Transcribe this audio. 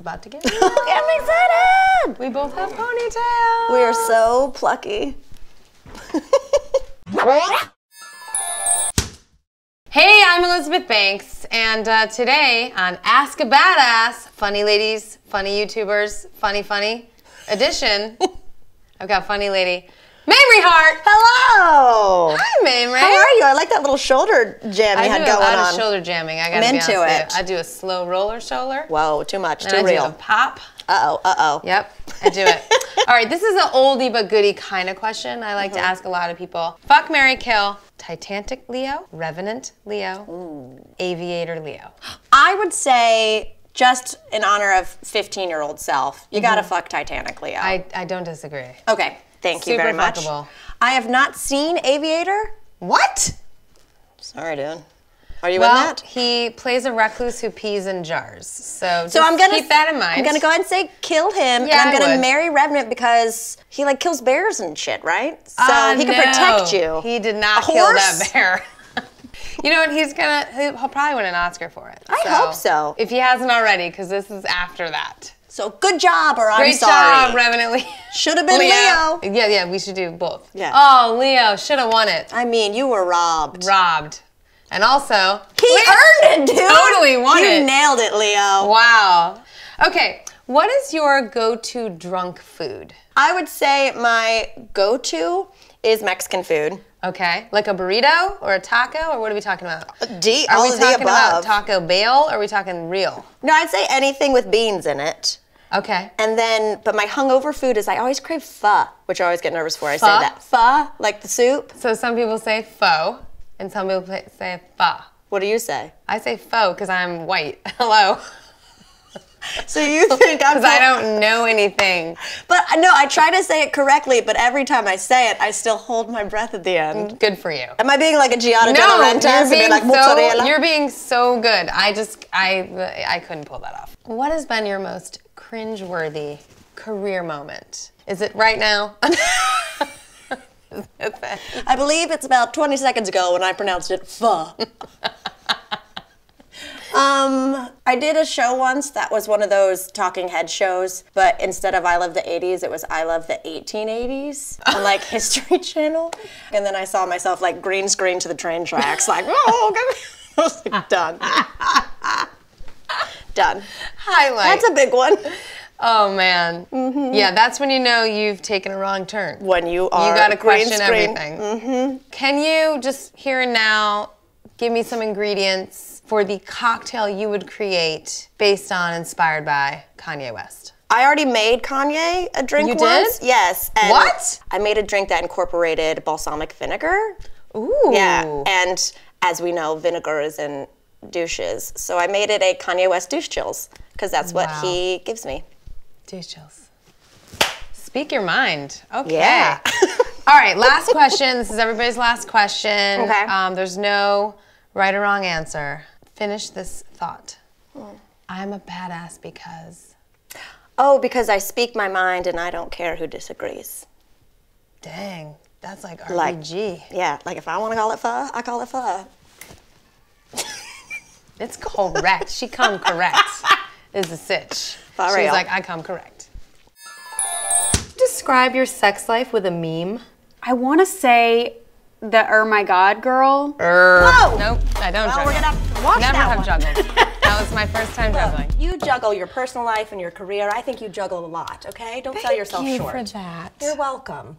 It's about to get real. I'm excited! We both have ponytails! We are so plucky. Hey, I'm Elizabeth Banks, and today on Ask a Badass, funny ladies, funny YouTubers, funny edition, I've got funny lady, Mamrie Hart. Hello. Hi, Mamrie. How are you? I like that little shoulder jam you had going on. I do a lot of shoulder jamming. I gotta be honest with you. I do a slow roller shoulder. Whoa, too much, too real. And I do a pop. Uh-oh, uh-oh. Yep, I do it. All right, this is an oldie but goodie kind of question I like to ask a lot of people. Fuck, marry, kill. Titanic Leo, Revenant Leo, Aviator Leo. I would say, just in honor of 15-year-old self, you gotta fuck Titanic Leo. I don't disagree. Okay, thank you very much. Fuckable. I have not seen Aviator. What? Sorry, dude. Are you in that? He plays a recluse who pees in jars. So just keep that in mind. I'm gonna go ahead and say kill him, and I'm gonna marry Revenant because he like kills bears and shit, right? So he can protect you. He did not kill that bear. You know what? He'll probably win an Oscar for it. I hope so. If he hasn't already, because this is after that. So good job, or I'm sorry. Great job, Revenant Leo. Should have been Leo. Yeah, yeah, we should do both. Yeah. Oh, Leo should have won it. I mean, you were robbed. Robbed. And also, he earned it, dude. Totally won it. You nailed it, Leo. Wow. Okay, what is your go-to drunk food? I would say my go-to is Mexican food. Okay, like a burrito or a taco, or what are we talking about? All of the above. Are we talking about Taco Bell, or are we talking real? No, I'd say anything with beans in it. Okay. And then, but my hungover food is I always crave pho, which I always get nervous for. I say that. Pho, like the soup. So some people say pho. And some people say pho. What do you say? I say pho because I'm white. Hello. So you think I'm... Because I don't know anything. But no, I try to say it correctly, but every time I say it, I still hold my breath at the end. Good for you. Am I being like a Giada De Laurentiis? No, you're being so good. I couldn't pull that off. What has been your most cringeworthy career moment? Is it right now? I believe it's about 20 seconds ago when I pronounced it pho. I did a show once that was one of those talking head shows, but instead of I Love the 80s, it was I Love the 1880s on like History Channel. And then I saw myself like green screen to the train tracks, like, oh, God. I was like, done. Done. Highlight. That's a big one. Oh man, yeah, that's when you know you've taken a wrong turn. When you are, you gotta question everything. Can you just here and now give me some ingredients for the cocktail you would create based on, inspired by Kanye West? I already made Kanye a drink once. You did? Yes. And what? I made a drink that incorporated balsamic vinegar. Ooh. Yeah, and as we know, vinegar is in douches, so I made it a Kanye West douche chills because that's what he gives me. Douche chills. Speak your mind. Okay. Yeah. All right, last question. This is everybody's last question. Okay. There's no right or wrong answer. Finish this thought. I'm a badass because... Oh, because I speak my mind and I don't care who disagrees. Dang, that's like RBG. Like, yeah, like if I want to call it pho, I call it pho. It's correct. She come correct is a sitch. She's like, I come correct. Describe your sex life with a meme. I want to say the my God girl. Whoa. Nope, I don't juggle. We're gonna have to watch Never have juggled. That was my first time juggling. You juggle your personal life and your career. I think you juggle a lot, okay? Don't sell yourself short. Thank you for that. You're welcome.